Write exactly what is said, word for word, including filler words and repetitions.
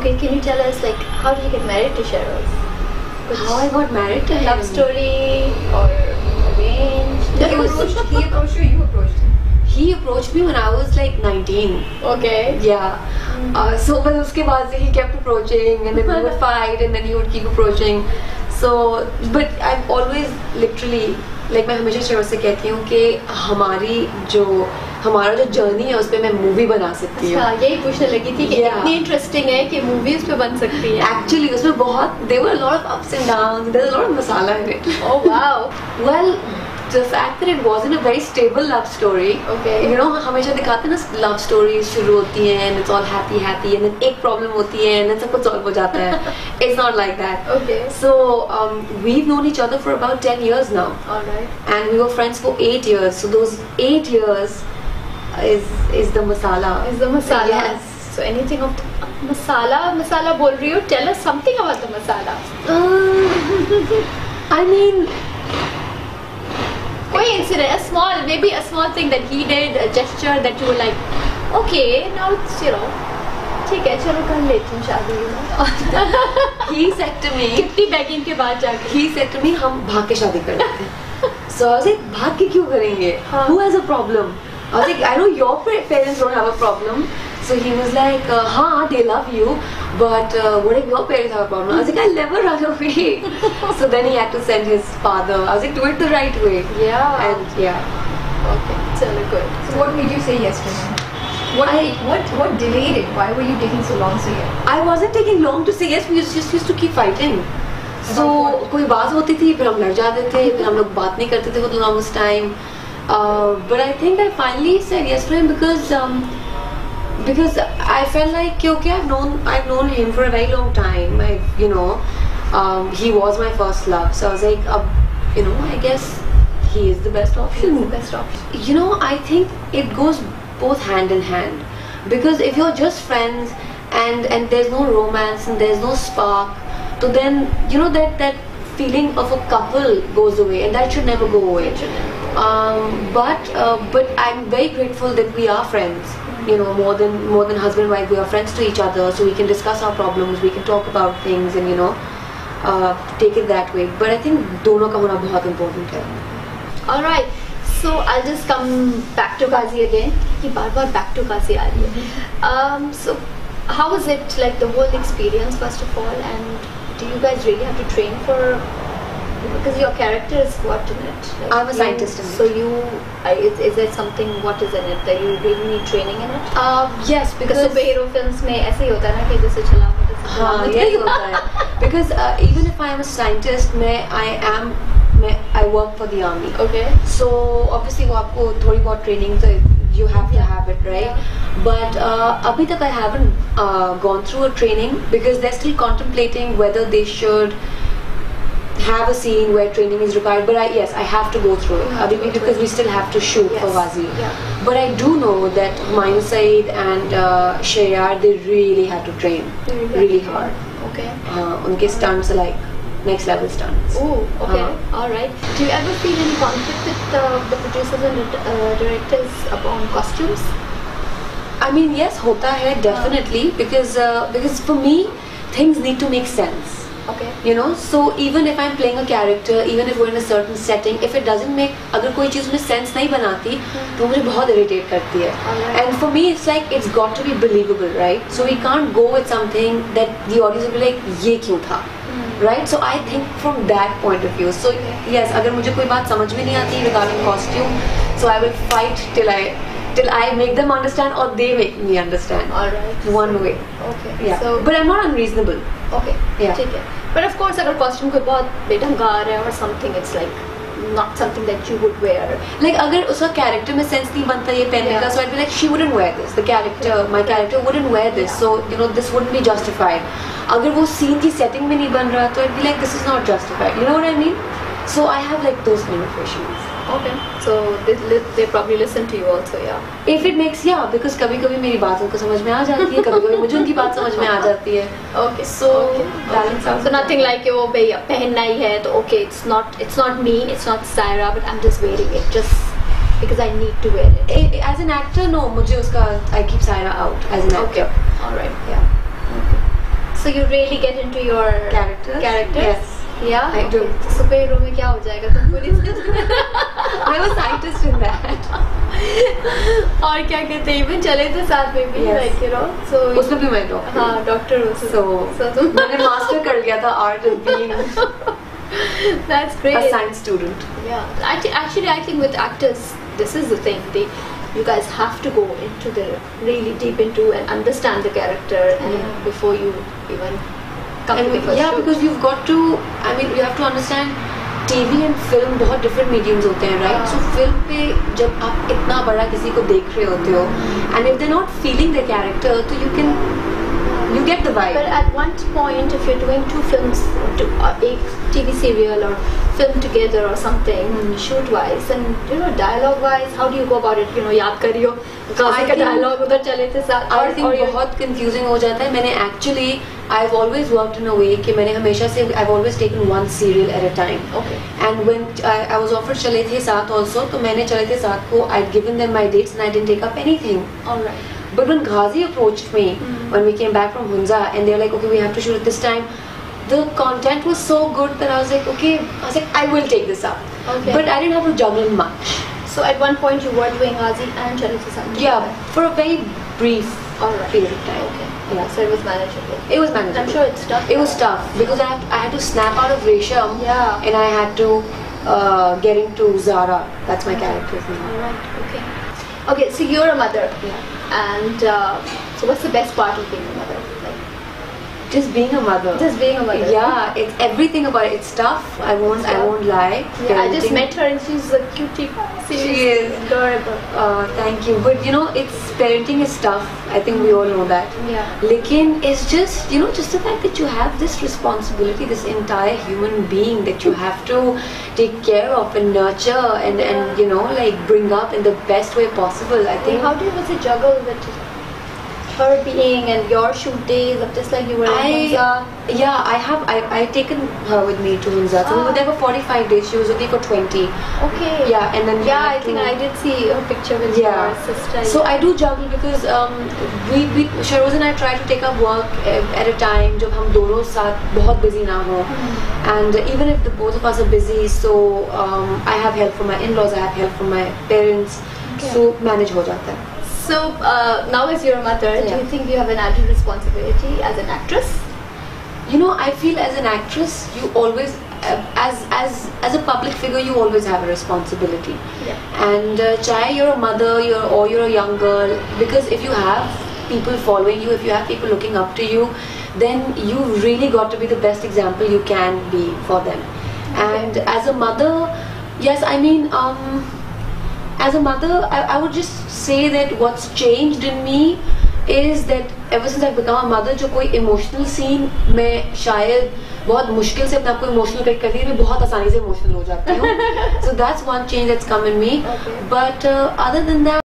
Okay, can you tell us, like, how did you get married to Shehroz? How I got married to him? Love story or arranged? He approached, he approached you, you approached him? He approached me when I was like nineteen. Okay. Yeah. Mm-hmm. uh, so, but after that, he kept approaching, and then we would fight, and then he would keep approaching. So, but I've always literally, like, मैं हमेशा शेरोज़ से कहती हूँ कि हमारी जो हमारा जो जर्नी है उसपे मैं मूवी बना सकती हूँ। यही पूछने लगी थी कि इतनी इंटरेस्टिंग है कि मूवी उसपे बन सकती है। Actually उसमें बहुत there were a lot of ups and downs, there was a lot of masala in it. Oh wow. Well, the fact that it wasn't a very stable love story. Okay. You know हमेशा दिखाते हैं ना love stories शुरू होती हैं and it's all happy happy and then एक problem होती है and then सब कुछ solve हो जाता है. It's not like that. Okay. So um, we've known each other for about ten years now. Alright. And we were friends for eight years. So those eight years is is the masala is the masala yes so anything of the masala masala bol rahi ho tell us something about the masala uh, I mean koi incident a small maybe a small thing that he did a gesture that you were like okay now it's you know ठीक है चलो कर लेती हूँ शादी में he said to me कितनी begging के बाद जाके he said to me हम भाग के शादी कर लेते हैं so I was like भाग के क्यों करेंगे who has a problem I was like, I know your parents don't have a problem. So he was like, uh, "Ha, they love you, but uh, what if your parents have a problem?" I was like, "I'll never run away." So then he had to send his father. I was like, "Do it the right way." Yeah. And yeah. Okay. So good. So what made you say yes to him? What I, what what delayed it? Why were you taking so long to say yes? I wasn't taking long to say yes. We just used to keep fighting. So कोई बात होती थी, फिर हम लड़ जाते थे, फिर हम लोग बात नहीं करते थे for the longest time. Uh, but I think I finally said yes to him because um, because I felt like okay I've known I've known him for a very long time I you know um, he was my first love so I was like uh, you know I guess he is the best option He's the best option you know I think it goes both hand in hand because if you're just friends and and there's no romance and there's no spark so then you know that that feeling of a couple goes away and that should never go away. Um, but uh, but I'm very grateful that we are friends. You know, more than more than husband and wife, we are friends to each other. So we can discuss our problems, we can talk about things, and you know, uh, take it that way. But I think दोनों का होना बहुत important है. All right, so I'll just come back to Ghazi again. कि बार-बार back to Ghazi आ रही है. Um, so how was it like the whole experience first of all, and do you guys really have to train for? Because your character is what in it? Like I'm a scientist in it. So you, uh, is, is there something, what is in it that you really need training in it? Uh, yes, because superhero films में ऐसे ही होता है ना कि जैसे चलाओ तो चलाओ। हाँ, यही होता है। Because uh, even if I am a scientist, मैं I am, मैं I work for the army. Okay. So obviously वो आपको थोड़ी बहुत training तो you have to have it, right? Yeah. But uh, अभी तक I haven't uh, gone through a training because they're still contemplating whether they should. Have a scene where training is required, but I yes, I have to go through it Abhi, go because through. We still have to shoot yes. for Wazie. Yeah. But I do know that Mansaid and uh, Shayyar, they really had to train really, really hard. Okay. Uh, unke right. stunts are like next level stunts. Oh, okay. Uh, All right. Do you ever feel any conflict with uh, the producers and uh, directors upon costumes? I mean, yes, hota hai definitely uh. because uh, because for me, things need to make sense. Okay. You know, so even if I'm playing a character, even if we're in a certain setting, if it doesn't make, अगर कोई चीज़ में sense नहीं बनाती, तो मुझे बहुत irritate करती है. And for me, it's like it's got to be believable, right? So we can't go with something that the audience will be like, ये क्यों था? Right? So I think from that point of view. So yes, अगर मुझे कोई बात समझ में नहीं आती regarding costume, so I will fight till I Till I make them understand, or they make me understand. All right. One so, way. Okay. Yeah. So, but I'm not unreasonable. Okay. Yeah. ठीक है. But of course, अगर costume कोई बहुत बेढंगार है or something, it's like not something that you would wear. Like अगर उसका character में sense नहीं बनता ये पहनने का, so I'd be like, she wouldn't wear this. The character, yeah. my character wouldn't wear this. Yeah. So you know, this wouldn't be justified. अगर वो scene की setting में नहीं बन रहा, तो I'd be like, this is not justified. You know what I mean? So I have like those kind of issues. Okay. So they they probably listen to you also, yeah. If it makes yeah, because कभी कभी मेरी बात उनको समझ में आ जाती है, कभी कभी मुझे उनकी बात समझ में आ जाती है. Okay. So balance out. So nothing like कि वो भैया पहनना ही है तो okay, it's not it's not me, it's not Syra, but I'm just wearing it just because I need to wear it. As an actor, no, मुझे उसका I keep Syra out as an actor. Okay. All right. Yeah. Okay. So you really get into your characters. Characters. Yes. Yeah. I do. So superhero में क्या हो जाएगा? तुम police I was scientist in that. और क्या कहते हैं? Even चले थे साथ में भी, like you know. So उसमें भी मैं doctor. हाँ, doctor हूँ. So so मैंने master कर लिया था art and being. That's great. A science student. Yeah. Actually, actually, I think with actors, this is the thing. They, you guys have to go into the really deep into and understand the character, and yeah. before you even come and to the first yeah, shoot. Because you've got to. I mean, you have to understand. T V and film बहुत different mediums होते हैं, right? So film पे जब आप इतना बड़ा किसी को देख रहे होते हो, and if they're not feeling the character, तो you can. You get the vibe. But at one point, if you're doing two films, two, uh, a T V serial or film together or something, mm. shoot-wise and you know dialogue-wise, how do you go about it? You know, याद करियो Ghazi का dialogue उधर चले थे साथ. I think बहुत confusing हो जाता है. मैंने actually I've always worked in a way कि मैंने हमेशा से I've always taken one serial at a time. Okay. And when I, I was offered Chalay Thay Saath also, तो मैंने Chalay Thay Saath को I'd given them my dates and I didn't take up anything. All right. But when Ghazi approached me, mm-hmm. when we came back from Hunza, and they were like, okay, we have to shoot it this time. The content was so good that I was like, okay, I was like, I will take this up. Okay. But I didn't have to juggle much. So at one point you were doing Ghazi and Chalay Thay Saath. Yeah, right? For a very brief right. period of time. Okay. Yeah, so it was manageable. It was manageable. I'm sure it's tough. It was tough because I had to, I had to snap out of Resham. Yeah. And I had to uh, get into Zara. That's my okay. character's name. All right. Okay. Okay. So you're a mother. Yeah. And uh, so, what's the best part of being a mother? Like, just being a mother. Just being a mother. Yeah, it's everything about it. It's tough. I won't. Tough. I won't lie. Yeah, parenting. I just met her and she's a cutie. Seriously. She is adorable. Uh, thank you. But you know, it's parenting is tough. I think we all know that. Yeah. Lekin, it's just you know, just the fact that you have this responsibility, this entire human being that you have to take care of and nurture and yeah. and you know, like bring up in the best way possible. I think. How do you also juggle that? Her being and your shoot days of just like you were I, in Hunza. Yeah, I have I I taken her with me to Hunza. So ah. we were there for forty-five days. She was only for twenty. Okay. Yeah, and then yeah, I think I did see her picture with yeah. your sister. So yeah. I do juggle because um we we Shehroz and I try to take up work at a time. जब हम दोनों साथ बहुत busy ना हो. And even if the both of us are busy, so um I have help from my in-laws. I have help from my parents. Okay. So manage हो जाता है. So uh, now, as you're a mother, yeah. do you think you have an added responsibility as an actress? You know, I feel as an actress, you always, uh, as as as a public figure, you always have a responsibility. Yeah. And uh, chahe you're a mother, you're or you're a young girl, because if you have people following you, if you have people looking up to you, then you really got to be the best example you can be for them. Okay. And as a mother, yes, I mean. Um, As a mother, I, I would just say that what's changed in me is that ever since I've become a mother, जो कोई emotional scene में शायद बहुत मुश्किल से अपने आप को emotional कर करती हूँ, मैं बहुत आसानी से emotional हो जाती हूँ. So that's one change that's come in me. Okay. But uh, other than that.